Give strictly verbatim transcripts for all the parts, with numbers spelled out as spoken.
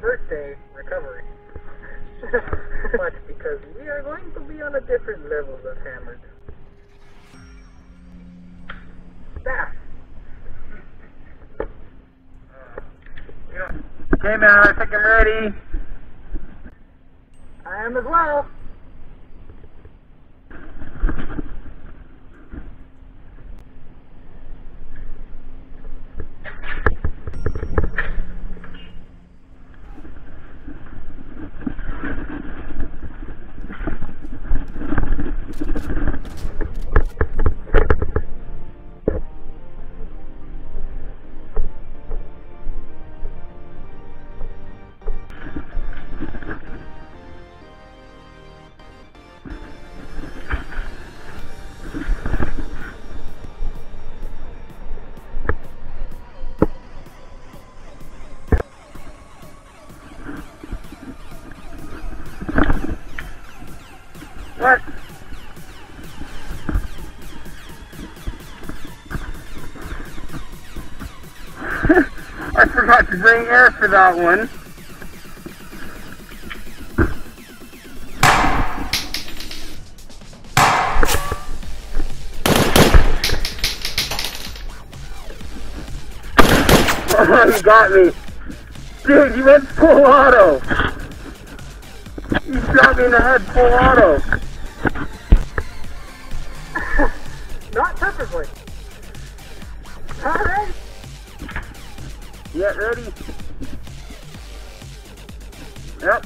first day, recovery. Watch, because we are going to be on a different level of hammered. Staff! Okay, man, I think I'm ready. I am as well. What? I forgot to bring air for that one. Oh, you got me. Dude, you went full auto. You shot me in the head full auto. Not perfectly. Alright. Get ready. Yep.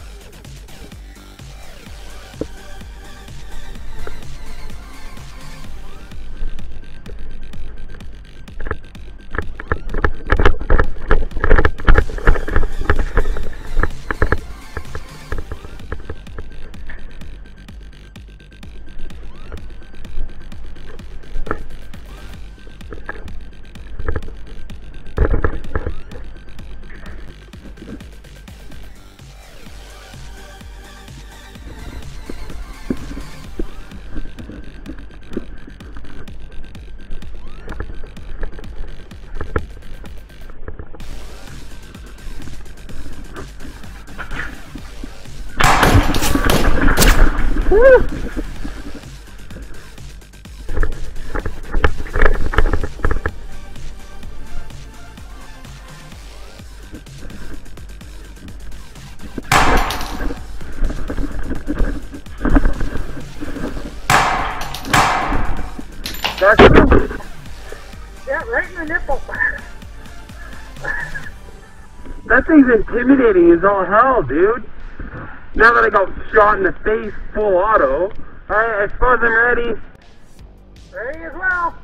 Woo! Yeah, right in the nipple. That thing's intimidating as all hell, dude. Now that I got shot in the face, full auto. Alright, I suppose I'm ready. Ready as well.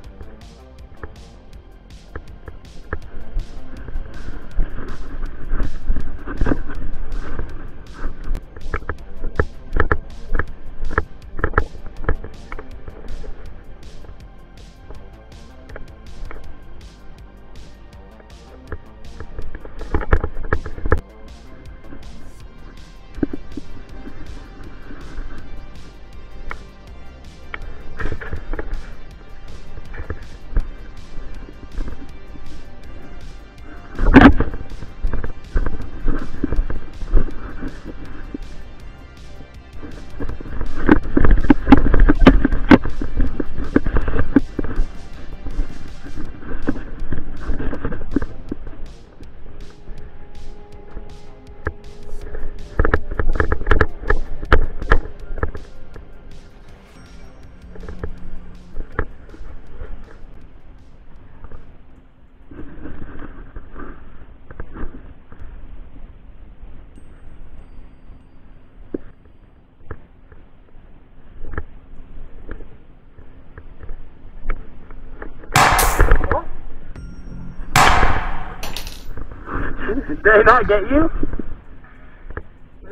Did they not get you?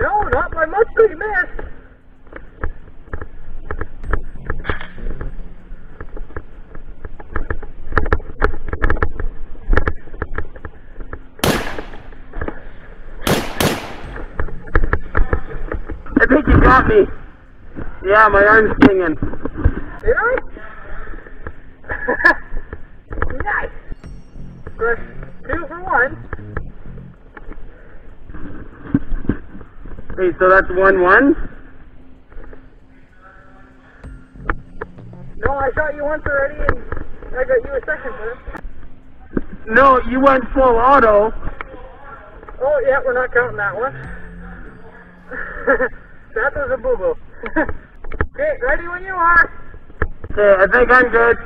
No, not by much, but you missed. I think you got me. Yeah, my arm's stinging. Did I? Nice. Of course, two for one. Okay, so that's one one. No, I shot you once already, and I got you a second time. No, you went full auto. Oh yeah, we're not counting that one. That was a boo boo. Okay, ready when you are. Okay, I think I'm good.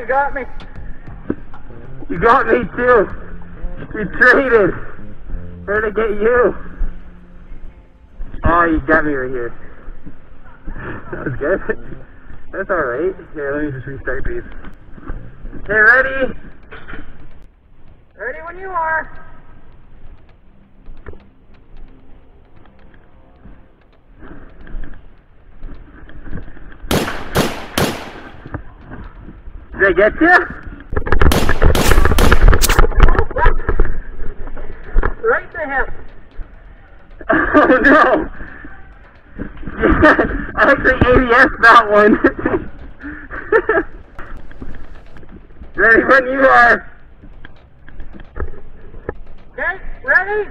You got me. You got me too. You traded. Where'd I get you? Oh, you got me right here. That was good. That's alright. Here, let me just restart these. Okay, ready? Ready when you are. Did I get you? Right to him. Oh no! I actually A D S'd that one. Ready when you are. Okay, ready?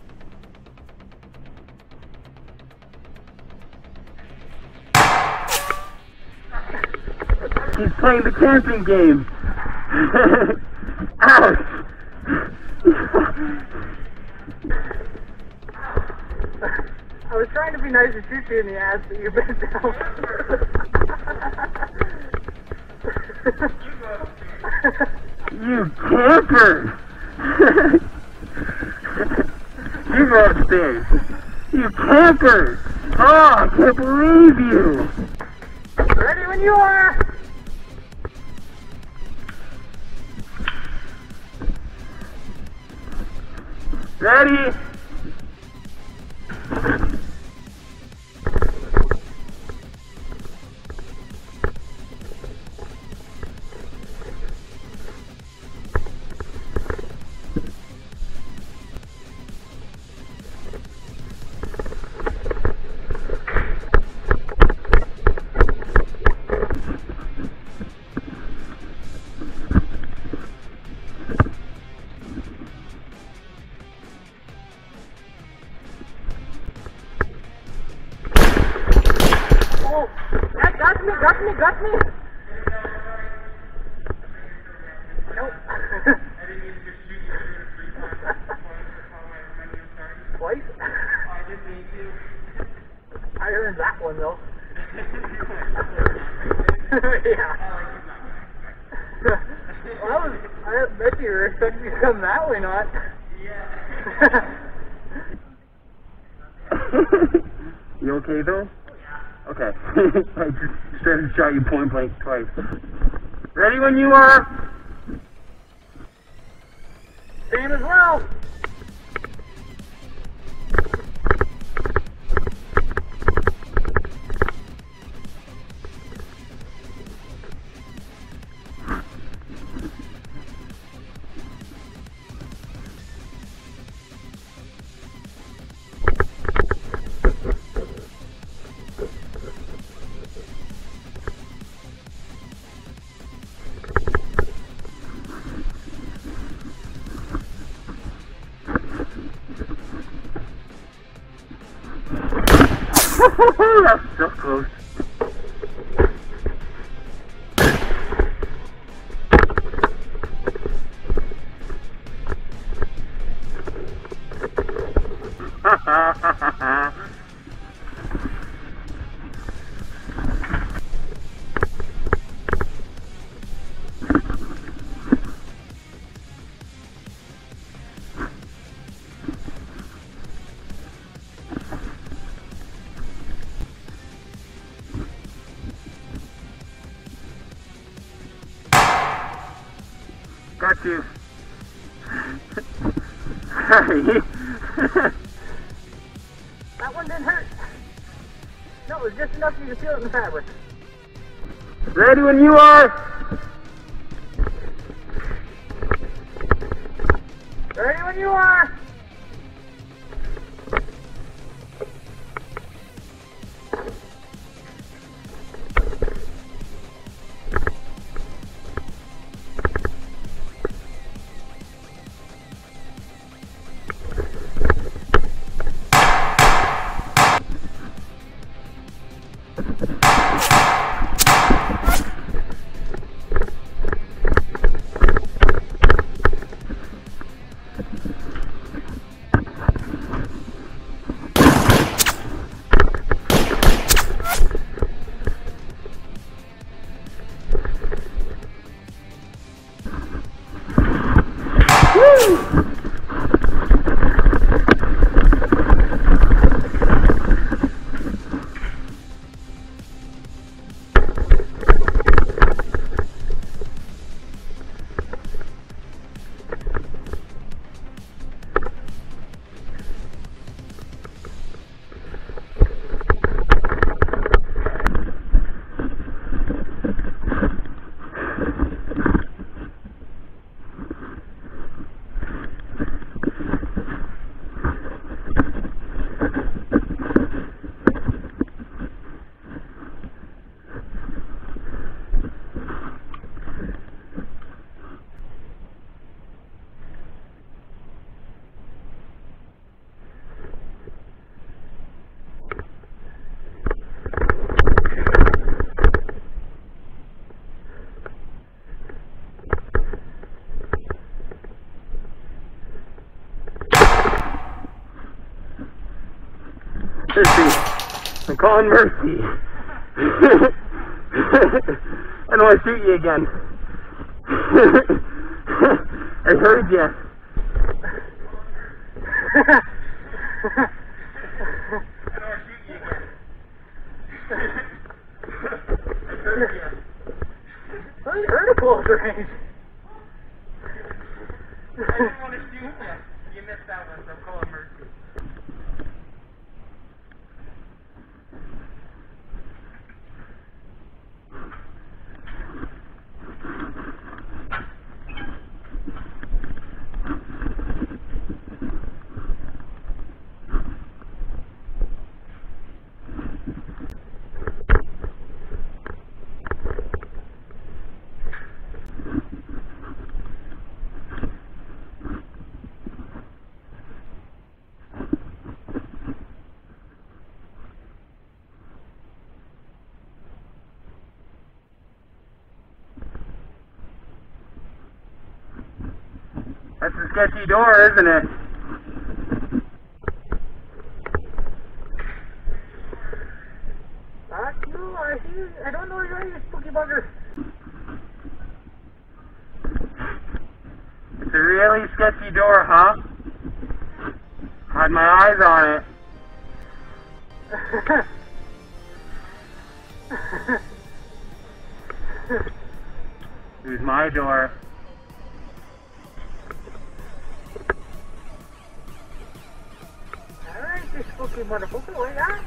He's playing the camping game. Ouch! I was trying to be nice and shoot you in the ass, but you bent down. You camper! You go upstairs. You camper! Oh, I can't believe you! Ready when you are! Ready? Got me, got me. Nope. Twice? I earned that one though. Yeah. Well, I, was, I bet you were expecting me to come that way, not. You okay though? Okay, I just started to shot you point blank twice. Ready when you are. Same as well. That's so close. Got you. That one didn't hurt. No, it was just enough for you to feel it in the fabric. Ready when you are. Ready when you are. I'm calling mercy. I don't want to shoot you again. I heard you. I don't want to shoot you again. I heard you. I heard a closer range. I didn't want to shoot you. You missed that one, so I'm calling mercy. That's a sketchy door, isn't it? Not you, I see. I don't know you're you spooky bugger. It's a really sketchy door, huh? Had my eyes on it. Use my door. Alright, this fucking wonderful boy, huh?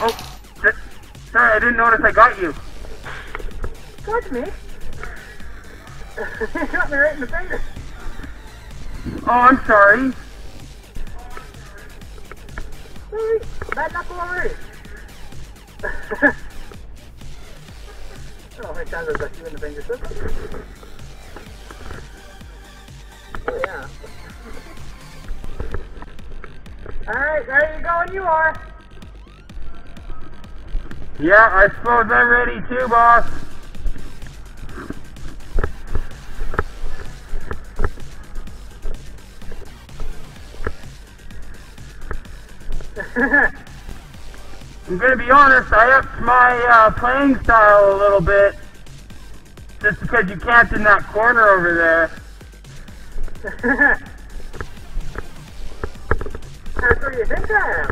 Oh, that, sorry, I didn't notice I got you. Got me? You got me right in the finger. Oh, I'm sorry. Sorry, bad knuckle already. Oh, how many times I got you in the finger, sir? Oh, yeah. Alright, there you go, and you are. Yeah, I suppose I'm ready too, boss. I'm gonna be honest, I upped my uh, playing style a little bit. Just because you camped in that corner over there. That's what you think I am.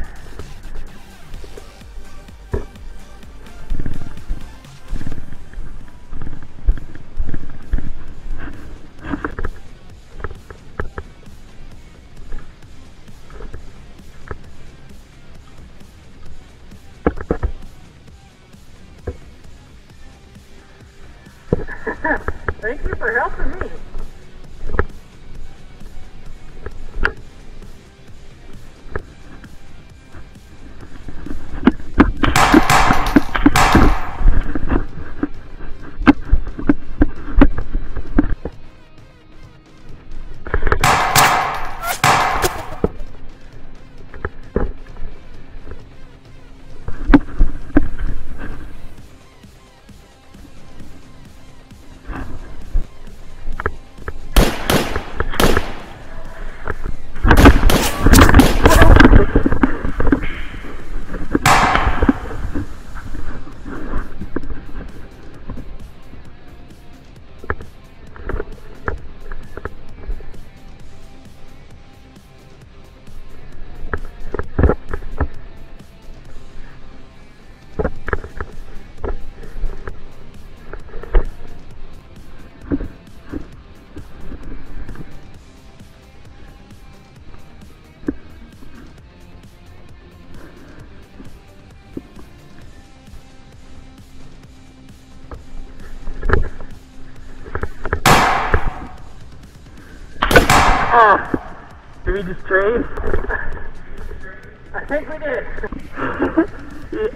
Thank you for helping me. Did we just trade? I think we did.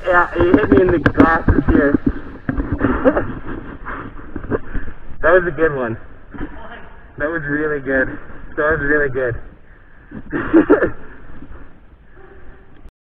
Yeah, you hit me in the glasses here. That was a good one. That was really good. That was really good.